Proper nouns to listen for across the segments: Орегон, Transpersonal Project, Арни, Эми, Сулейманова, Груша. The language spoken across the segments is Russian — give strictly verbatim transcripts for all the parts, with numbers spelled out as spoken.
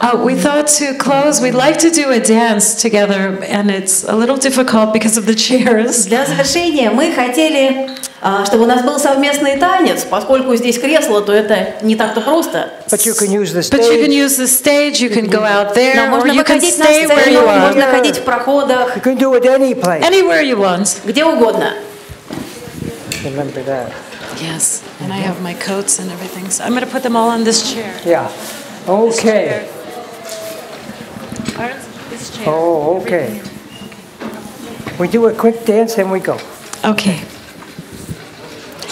Uh, we thought to close, we'd like to do a dance together, and it's a little difficult because of the chairs. Для завершения мы хотели, чтобы у нас был совместный танец, поскольку здесь кресло, то это не так-то просто. But you can use the stage. But you can use the stage. You can go out there, or you can stay where you are. Можно ходить в проходах. You can do it any place. Anywhere you want. Где угодно. Remember that. Yes, and I have my coats and everything, so I'm going to put them all on this chair. Yeah. Okay. Oh, okay. We do a quick dance and we go. Okay.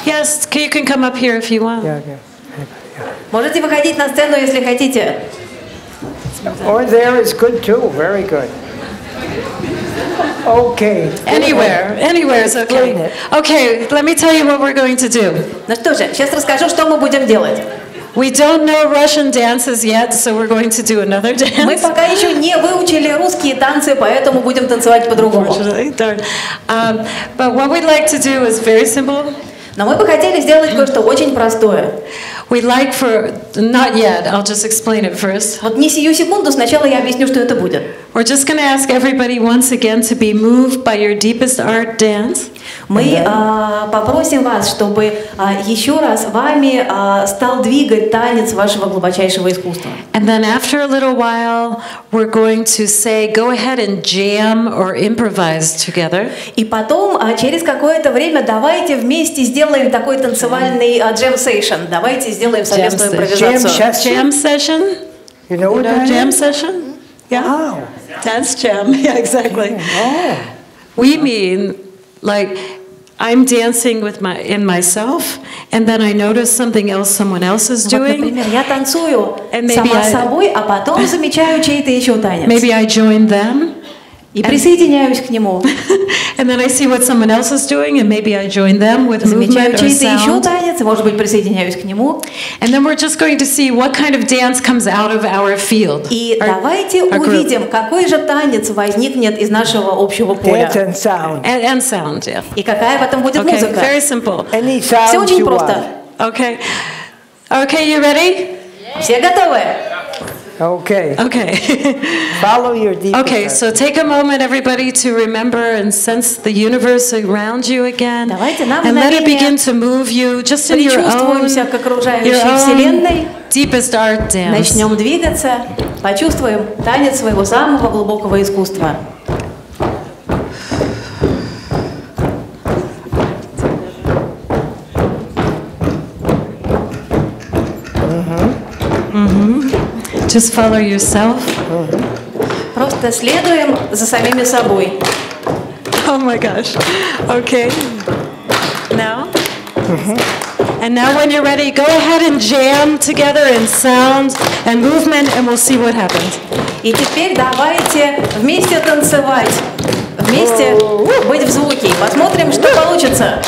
Yes, you can come up here if you want. Yeah, yeah. Можете выходить на сцену, если хотите. Or there is good too. Very good. Okay. Anywhere, anywhere is okay. Okay, let me tell you what we're going to do. Ну что же, сейчас расскажу, что мы будем делать. We don't know Russian dances yet, so we're going to do another dance. Мы пока еще не выучили русские танцы, поэтому будем танцевать по-другому. Um, but what we'd like to do is very simple. Но мы бы хотели сделать кое-что очень простое. We'd like for not yet. I'll just explain it first. Вот не сию секунду, сначала я объясню, что это будет. We're just going to ask everybody once again to be moved by your deepest art dance. Мы попросим вас, чтобы еще раз вами стал двигать танец вашего глубочайшего искусства. And then after a little while, we're going to say, go ahead and jam or improvise together. И потом через какое-то время давайте вместе сделаем такой танцевальный джем-сейшн. Давайте сделаем совместную импровизацию. Джем-сейшн? You know jam-сейшн? Yeah. Dance jam. Yeah, exactly. We mean. Like, I'm dancing with my in myself, and then I notice something else someone else is doing. Например, я танцую сама собой, а потом замечаю чей-то еще танец. Maybe I join them. И присоединяюсь к нему. And then I see what someone else is doing, and maybe I join them with movement or sound. Замечаю чей-то еще танец, может быть, присоединяюсь к нему. And then we're just going to see what kind of dance comes out of our field. И давайте увидим, какой же танец возникнет из нашего общего поля. Dance and sound. And sound, yeah. И какая потом будет музыка? Very simple. Any sound you want. Все очень просто. Okay. Okay, you ready? Все готовы? Okay. Okay. Follow your deep. Okay, so take a moment, everybody, to remember and sense the universe around you again, and let it begin to move you just in your own, your own deepest art dance. Начнем двигаться, почувствуем танец своего самого глубокого искусства. Just follow yourself. Просто следуем за самими собой. Oh my gosh. Okay. Now. And now, when you're ready, go ahead and jam together in sound and movement, and we'll see what happens. И теперь давайте вместе танцевать, вместе быть в звуке, посмотрим, что получится.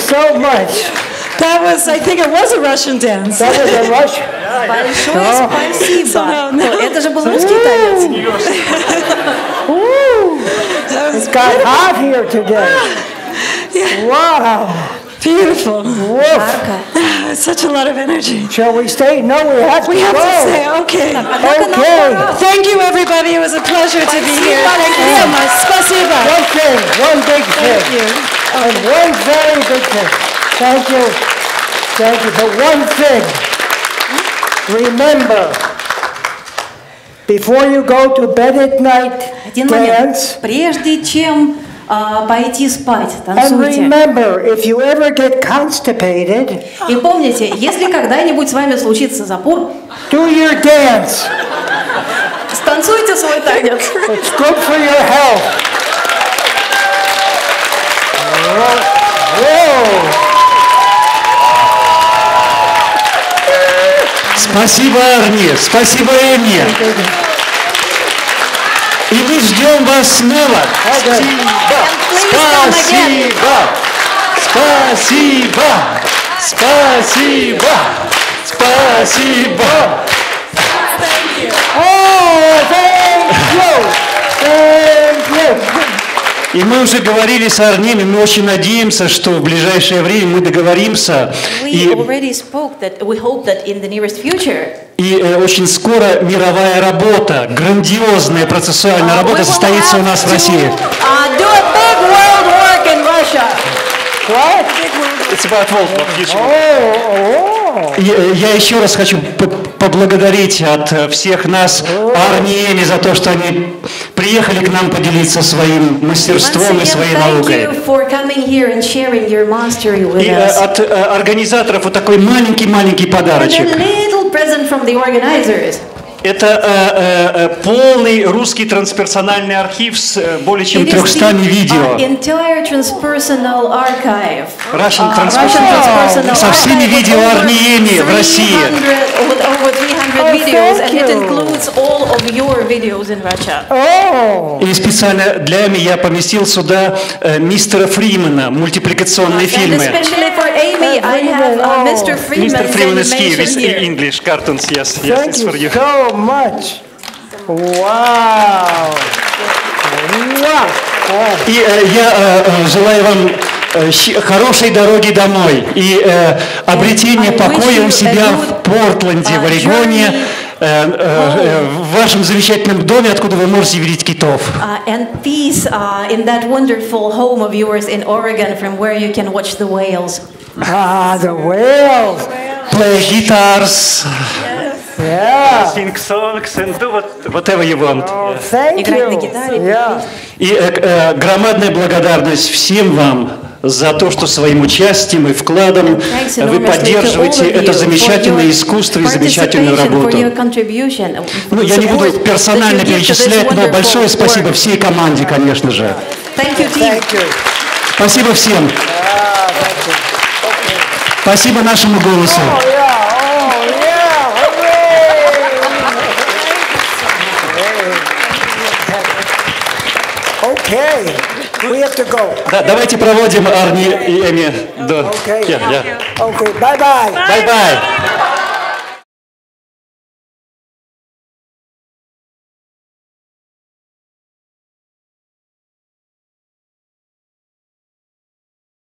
So much. That was, I think it was a Russian dance. That was a Russian. Большое спасибо. Это же был русский танец. Got hot here today. Wow. Beautiful. Marka. Such a lot of energy. Shall we stay? No, we have to go. We have to stay. Okay. Okay. Thank you, everybody. It was a pleasure to be here. Thank you so much. Спасибо. One thing. One big thing. Thank you. And one very big thing. Thank you. Thank you. But one thing. Remember, before you go to bed at night, dance. Прежде чем пойти спать, танцуйте. И помните, если когда-нибудь с вами случится запор, станцуйте свой танец. It's good for your health. Спасибо, Арни, спасибо, Эми. И мы ждем вас снова. Спасибо. Спасибо. Спасибо. Спасибо. И мы уже говорили с Арни, мы очень надеемся, что в ближайшее время мы договоримся. И И очень скоро мировая работа, грандиозная процессуальная работа состоится у нас в России. Я еще раз хочу поблагодарить от всех нас Арни и Эми за то, что они приехали к нам поделиться своим мастерством и своей наукой. И от организаторов вот такой маленький-маленький подарочек. Present from the organizers. Это полный русский трансперсональный архив с более чем трехстами видео. Russian Transpersonal. Со всеми видео Арни и Эми в России. И специально для Эми я поместил сюда мистера Фримена, мультипликационные фильмы. мистер Фримен из Киева, English cartoons, yes, yes, it's for you. Much. Wow. И я желаю вам хорошей дороги домой и обретения покоя у себя в Портленде, в Орегоне, в вашем замечательном доме, откуда вы можете видеть китов. Ah, the whales. Play guitars. Yeah. Sing songs and do whatever you want. Oh, thank you. И громадная благодарность всем вам за то, что своим участием и вкладом вы поддерживаете это замечательное искусство и замечательную работу. Ну, я не буду персонально перечислять, но большое спасибо всей команде, конечно же. Спасибо всем. Спасибо нашему голосу. Да, давайте проводим Арни и Эми. Окей, бай-бай. Бай-бай.